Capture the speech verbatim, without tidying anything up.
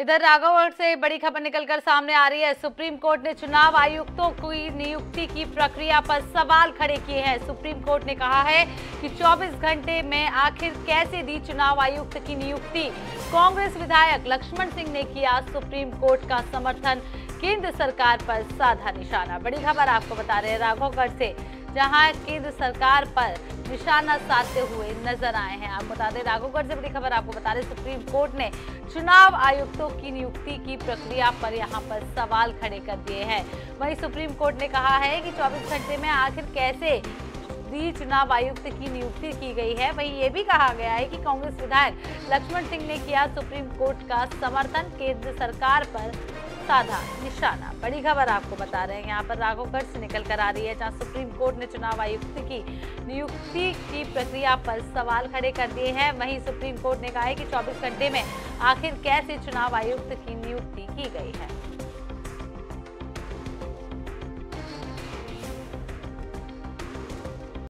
इधर राघवगढ़ से बड़ी खबर निकलकर सामने आ रही है। सुप्रीम कोर्ट ने चुनाव आयुक्तों की नियुक्ति की प्रक्रिया पर सवाल खड़े किए हैं। सुप्रीम कोर्ट ने कहा है कि चौबीस घंटे में आखिर कैसे दी चुनाव आयुक्त की नियुक्ति। कांग्रेस विधायक लक्ष्मण सिंह ने किया सुप्रीम कोर्ट का समर्थन, केंद्र सरकार पर साधा निशाना। बड़ी खबर आपको बता रहे हैं राघवगढ़ से, जहां केंद्र सरकार पर निशाना साधते हुए नजर आए हैं। आपको बता दें राघवगढ़ से बड़ी खबर आपको बता दें, सुप्रीम कोर्ट ने चुनाव आयुक्तों की नियुक्ति की प्रक्रिया पर यहां पर सवाल खड़े कर दिए हैं। वहीं सुप्रीम कोर्ट ने कहा है कि चौबीस घंटे में आखिर कैसे दी चुनाव आयुक्त की नियुक्ति की गई है। वहीं ये भी कहा गया है कि कांग्रेस विधायक लक्ष्मण सिंह ने किया सुप्रीम कोर्ट का समर्थन, केंद्र सरकार पर साधा निशाना। बड़ी खबर आपको बता रहे हैं यहाँ पर राघवगढ़ से निकल कर आ रही है, जहाँ सुप्रीम कोर्ट ने चुनाव आयुक्त की नियुक्ति की प्रक्रिया पर सवाल खड़े कर दिए हैं। वहीं सुप्रीम कोर्ट ने कहा है कि चौबीस घंटे में आखिर कैसे चुनाव आयुक्त की नियुक्ति की गई।